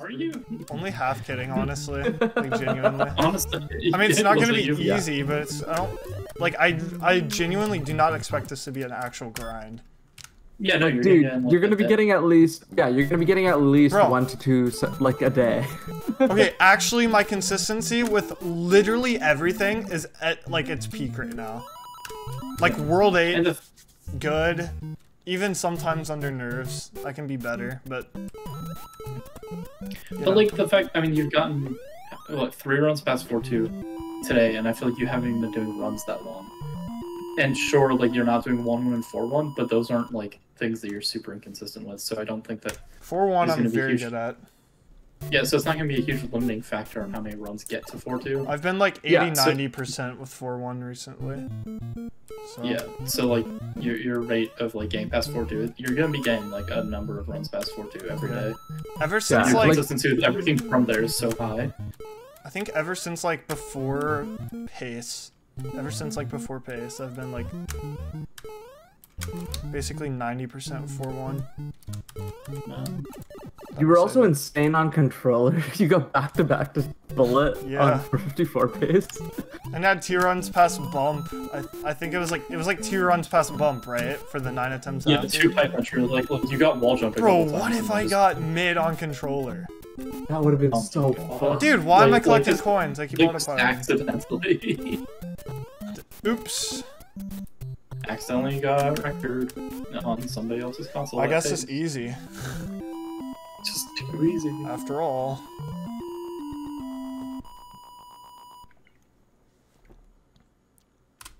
Are you? Only half kidding, honestly. Like, genuinely. Honestly, I mean, it's not gonna be easy, but it's, I genuinely do not expect this to be an actual grind. Yeah, no, you're Dude, you're gonna be getting at least Bro. 1 to 2, like, a day. Okay, actually, my consistency with literally everything is at, like, its peak right now. Like, World 8, good. Even sometimes under nerves, I can be better, but... But, like, the fact, I mean, you've gotten, like, 3 runs past 4-2 today, and I feel like you haven't even been doing runs that long. And sure, like, you're not doing 1-1 and 4-1, but those aren't, like, things that you're super inconsistent with, so I don't think that... 4-1 I'm very good at. Yeah, so it's not going to be a huge limiting factor on how many runs get to 4-2. I've been, like, 80-90% with 4-1 recently. So. Yeah, so, like, your rate of, like, getting past 4-2, you're going to be getting, like, a number of runs past 4-2 every day. Ever since, like... Your consistency with everything from there is so high. I think ever since, like, before Pace... I've been like basically 90% 4-1. You were also insane on controller. You got back-to-back to bullet on 54 pace. And had 2 runs past bump. I think it was like 2 runs past bump, right? For the 9 attempts. Yeah, the 2 pipe entry. Like, look, you got wall jumping. Bro, what if I got mid on controller? That would have been so fun. Dude, why am I collecting coins? I keep multiplying. Accidentally. Oops. Accidentally got record on somebody else's console. I guess it's easy. Just too easy. After all.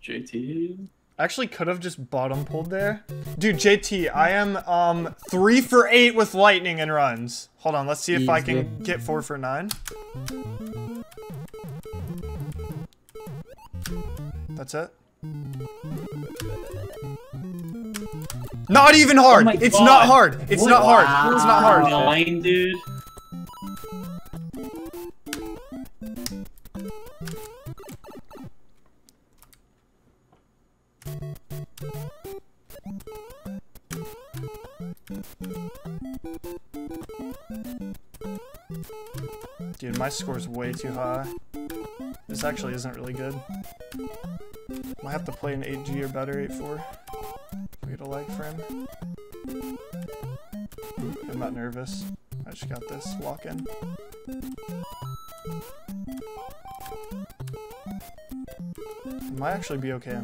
JT? Actually could have just bottom pulled there. Dude, JT, I am 3 for 8 with lightning and runs. Hold on, let's see if I can get 4 for 9. That's it. Not even hard! It's not hard! It's not hard! It's not hard! Nine, dude. Dude, my score's way too high. This actually isn't really good. Might have to play an 8G or better, 8.4. We get a lag frame. I'm not nervous. I just got this. Walk in. It might actually be okay.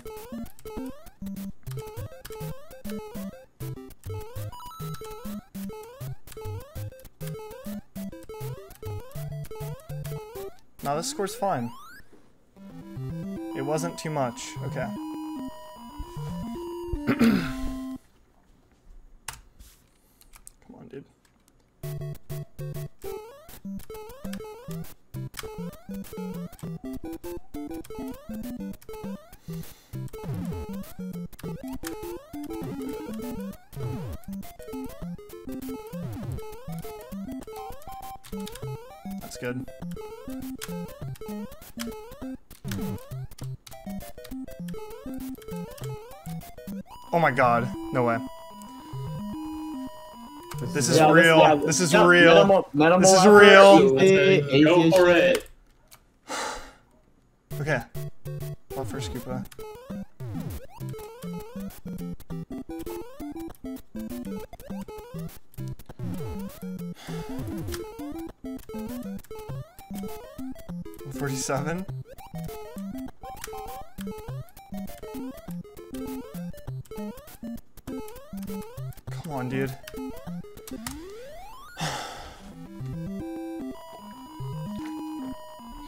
Now this score's fine. It wasn't too much. Okay. Come on, dude. That's good. Oh my god, no way. This is real. This is real. This is real. Go for it. Okay. Well, first Koopa. I'm 47. Come on, dude.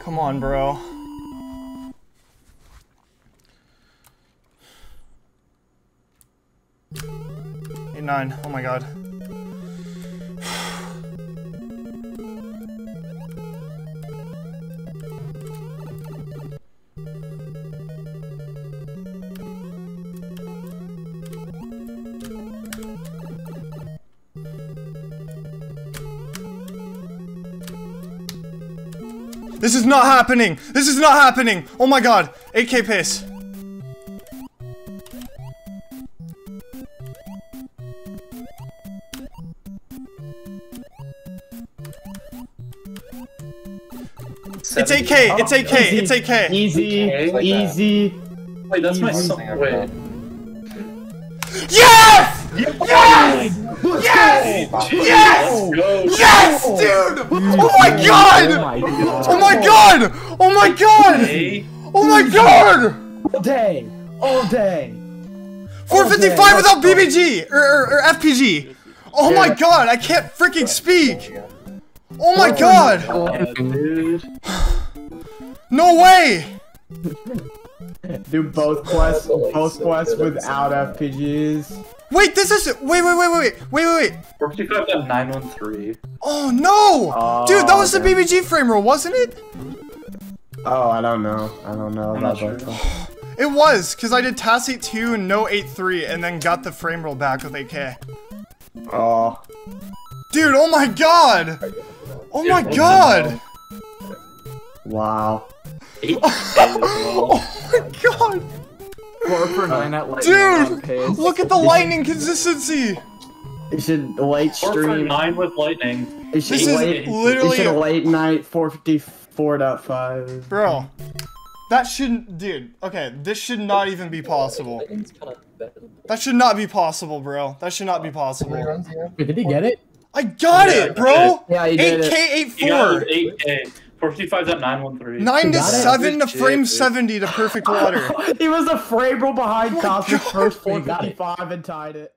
Come on, bro. Eight, 9. Oh my god. This is not happening! This is not happening! Oh my god! 8K pace. It's AK, it's AK, it's AK. Easy, easy. Wait, that's my song. Wait. Yes! Yes! Yes! Yes! Yes, dude! Oh my god! Oh my god! Oh my god! Oh my god! All day! All day! 455 without BBG! Or FPG! Oh my god, I can't freaking speak! Oh my god! No way! Do both quests without FPGs. Wait, this is wait. 455.913. Oh no! Dude, that was the BBG frame rule, wasn't it? Oh, I don't know. I don't know about that. It was, because I did task 8-2 and no 8-3 and then got the frame rule back with AK. Oh. Dude, oh my god! Oh my god! Wow. Oh my god! 4 for 9 at lightning. Dude, look at the lightning consistency. It should late stream. 4 for 9 with lightning. This is literally a late night 454.5. Bro, that shouldn't, dude. Okay, this should not even be possible. That should not be possible, bro. That should not be possible. Did he get it? I got it, bro. Yeah, you did. 8K 84. 8K. 455.913. 9 to 7 to frame 70 to perfect water. He was a frame roll behind Cosmic first 455 and tied it.